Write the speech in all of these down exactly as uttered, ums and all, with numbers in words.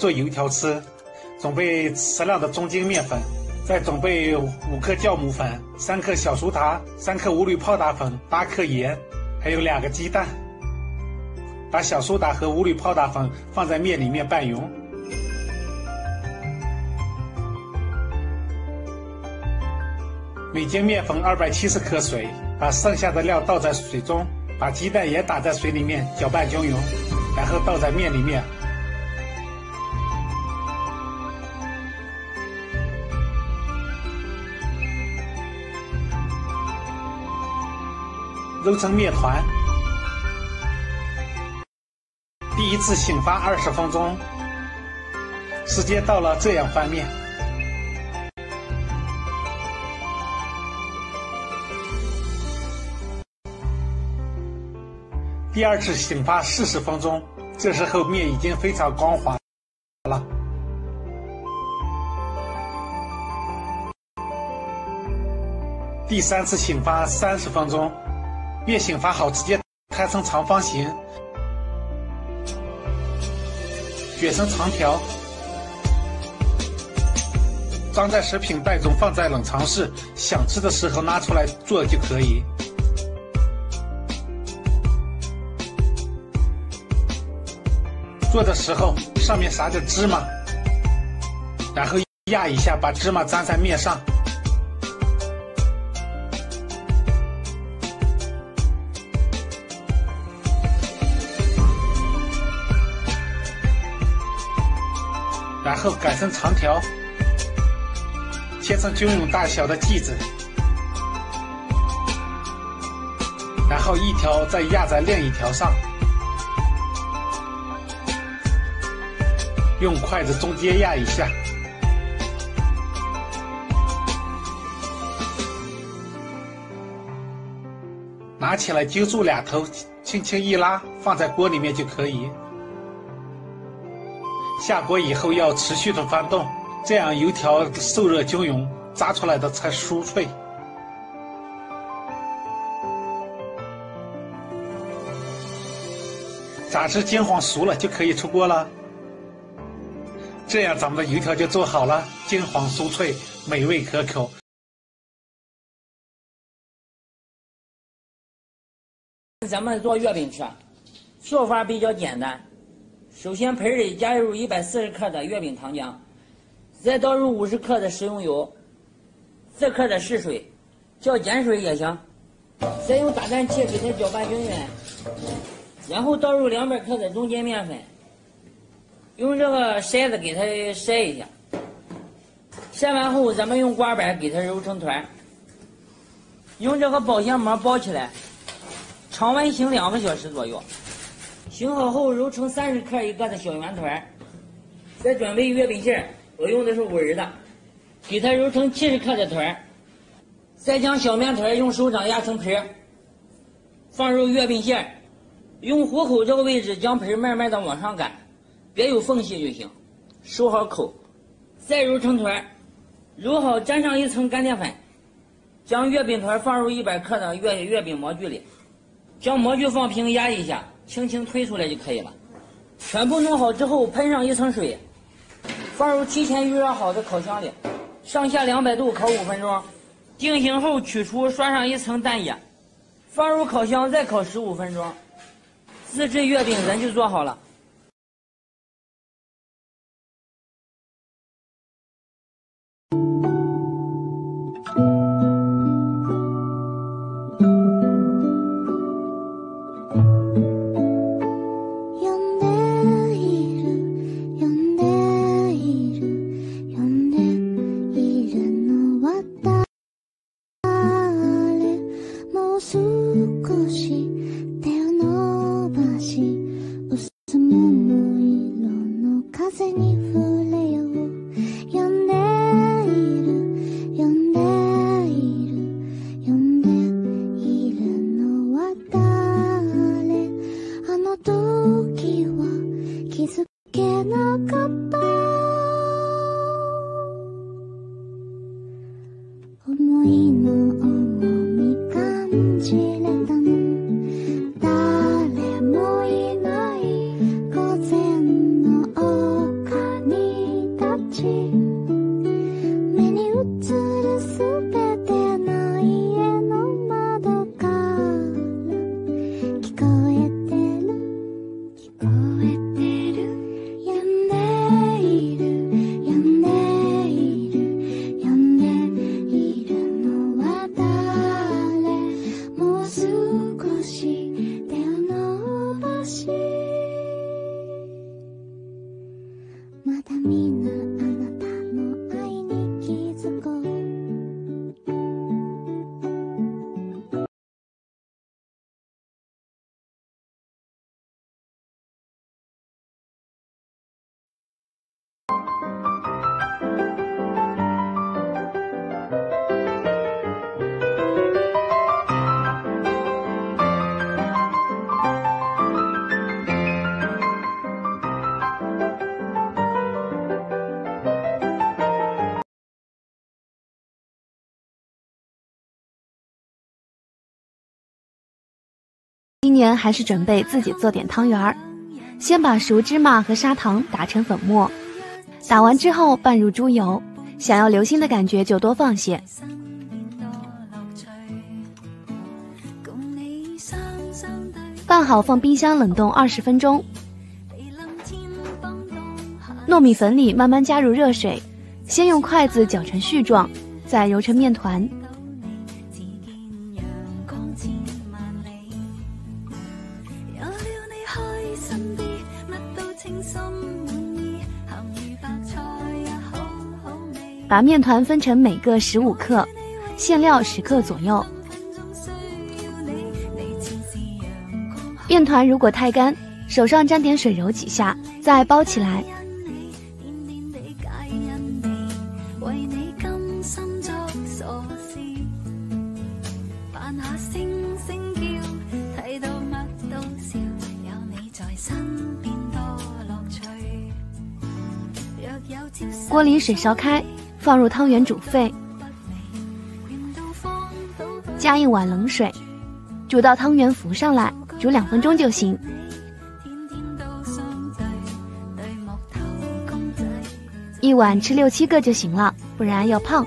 做油条吃，准备适量的中筋面粉，再准备五克酵母粉、三克小苏打、三克无铝泡打粉、八克盐，还有两个鸡蛋。把小苏打和无铝泡打粉放在面里面拌匀。每斤面粉二百七十克水，把剩下的料倒在水中，把鸡蛋也打在水里面搅拌均匀，然后倒在面里面。 揉成面团，第一次醒发二十分钟，时间到了，这样翻面。第二次醒发四十分钟，这时候面已经非常光滑了。 第三次醒发三十分钟，面醒发好，直接摊成长方形，卷成长条，装在食品袋中，放在冷藏室，想吃的时候拿出来做就可以。做的时候上面撒点芝麻，然后压一下，把芝麻粘在面上。 然后擀成长条，切成均匀大小的剂子，然后一条再压在另一条上，用筷子中间压一下，拿起来揪住两头，轻轻一拉，放在锅里面就可以。 下锅以后要持续的翻动，这样油条受热均匀，炸出来的才酥脆。炸至金黄熟了就可以出锅了。这样咱们的油条就做好了，金黄酥脆，美味可口。咱们做月饼吃，做法比较简单。 首先，盆里加入一百四十克的月饼糖浆，再倒入五十克的食用油，四克的试水，叫碱水也行。再用打蛋器给它搅拌均匀，然后倒入两百克的中筋面粉，用这个筛子给它筛一下。筛完后，咱们用刮板给它揉成团，用这个保鲜膜包起来，常温醒两个小时左右。 醒好后揉成三十克一个的小圆团，再准备月饼馅，我用的是五仁的，给它揉成七十克的团，再将小面团用手掌压成盆，放入月饼馅，用虎口这个位置将盆慢慢的往上擀，别有缝隙就行，收好口，再揉成团，揉好沾上一层干淀粉，将月饼团放入一百克的月月饼模具里，将模具放平压一下。 轻轻推出来就可以了。全部弄好之后，喷上一层水，放入提前预热好的烤箱里，上下两百度烤五分钟。定型后取出，刷上一层蛋液，放入烤箱再烤十五分钟。自制月饼人就做好了。年还是准备自己做点汤圆儿，先把熟芝麻和砂糖打成粉末，打完之后拌入猪油，想要流心的感觉就多放些。拌好放冰箱冷冻二十分钟。糯米粉里慢慢加入热水，先用筷子搅成絮状，再揉成面团。 把面团分成每个十五克，馅料十克左右。面团如果太干，手上沾点水揉几下，再包起来。锅里水烧开。 放入汤圆煮沸，加一碗冷水，煮到汤圆浮上来，煮两分钟就行。一碗吃六七个就行了，不然要胖。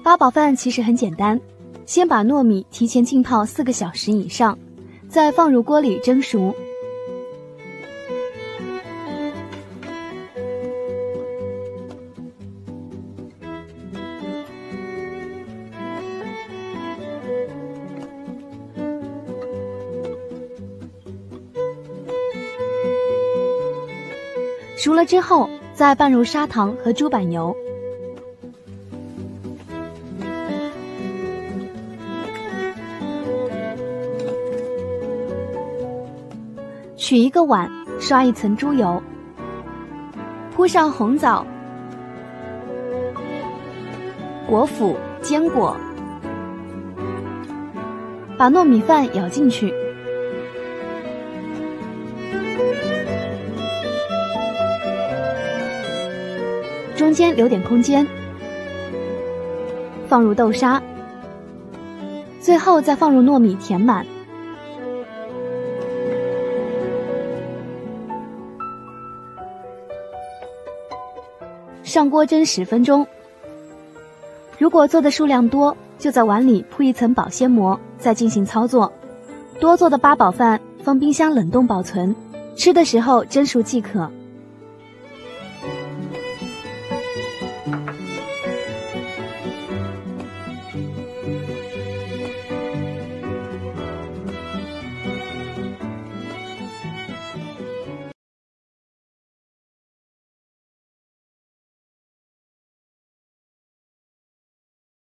八宝饭其实很简单，先把糯米提前浸泡四个小时以上，再放入锅里蒸熟。熟了之后，再拌入砂糖和猪板油。 取一个碗，刷一层猪油，铺上红枣、果脯、坚果，把糯米饭舀进去，中间留点空间，放入豆沙，最后再放入糯米填满。 上锅蒸十分钟。如果做的数量多，就在碗里铺一层保鲜膜，再进行操作。多做的八宝饭放冰箱冷冻保存，吃的时候蒸熟即可。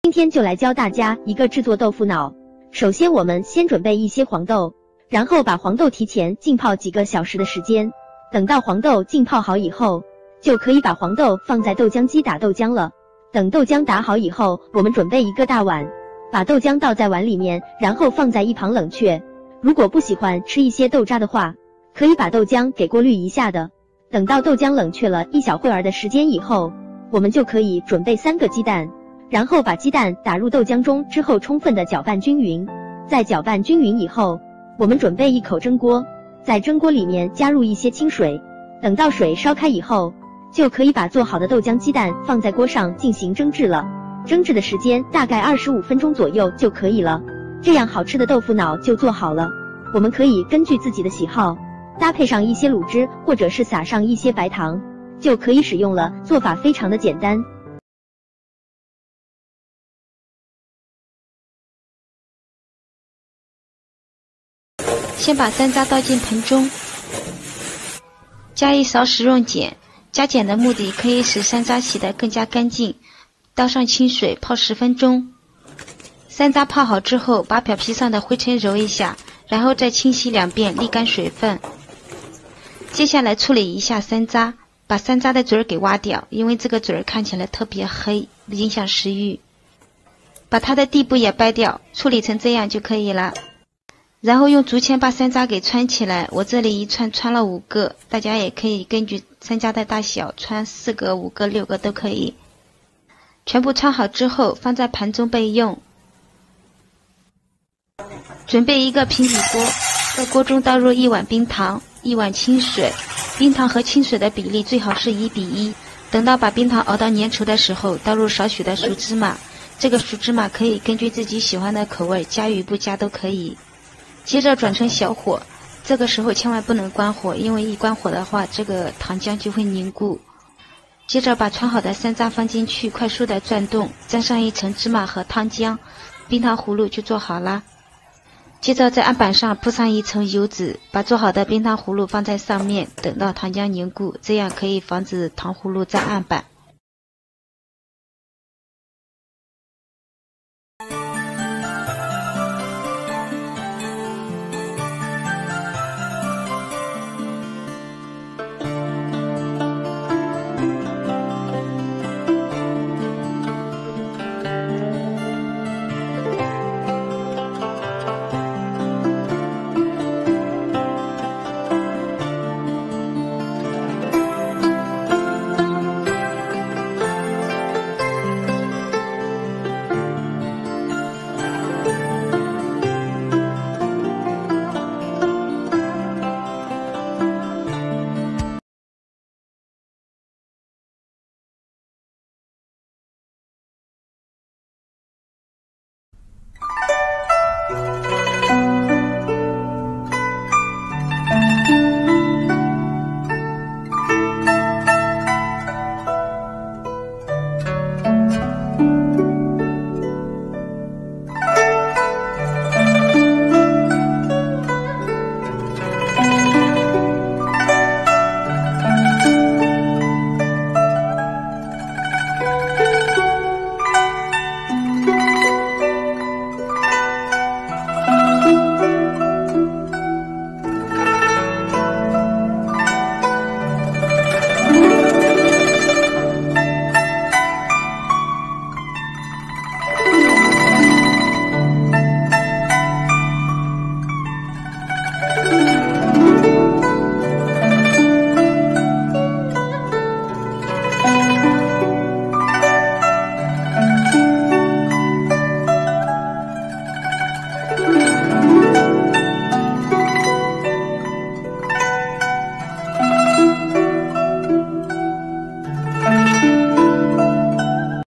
今天就来教大家一个制作豆腐脑。首先，我们先准备一些黄豆，然后把黄豆提前浸泡几个小时的时间。等到黄豆浸泡好以后，就可以把黄豆放在豆浆机打豆浆了。等豆浆打好以后，我们准备一个大碗，把豆浆倒在碗里面，然后放在一旁冷却。如果不喜欢吃一些豆渣的话，可以把豆浆给过滤一下的。等到豆浆冷却了一小会儿的时间以后，我们就可以准备三个鸡蛋。 然后把鸡蛋打入豆浆中之后，充分的搅拌均匀。在搅拌均匀以后，我们准备一口蒸锅，在蒸锅里面加入一些清水，等到水烧开以后，就可以把做好的豆浆鸡蛋放在锅上进行蒸制了。蒸制的时间大概二十五分钟左右就可以了。这样好吃的豆腐脑就做好了。我们可以根据自己的喜好，搭配上一些卤汁，或者是撒上一些白糖，就可以使用了。做法非常的简单。 先把蛋渣倒进盆中，加一勺食用碱。加碱的目的可以使山楂洗得更加干净。倒上清水泡十分钟。山楂泡好之后，把表皮上的灰尘揉一下，然后再清洗两遍，沥干水分。接下来处理一下山楂，把山楂的嘴儿给挖掉，因为这个嘴儿看起来特别黑，影响食欲。把它的蒂部也掰掉，处理成这样就可以了。然后用竹签把山楂给穿起来，我这里一串穿了五个，大家也可以根据山楂的大小穿四个、五个、六个都可以。全部穿好之后，放在盘中备用。准备一个平底锅，在锅中倒入一碗冰糖、一碗清水，冰糖和清水的比例最好是一比一。等到把冰糖熬到粘稠的时候，倒入少许的熟芝麻。 这个熟芝麻可以根据自己喜欢的口味加与不加都可以。接着转成小火，这个时候千万不能关火，因为一关火的话，这个糖浆就会凝固。接着把穿好的山楂放进去，快速的转动，沾上一层芝麻和糖浆，冰糖葫芦就做好啦。接着在案板上铺上一层油纸，把做好的冰糖葫芦放在上面，等到糖浆凝固，这样可以防止糖葫芦粘案板。